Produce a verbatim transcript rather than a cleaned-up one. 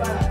Bye.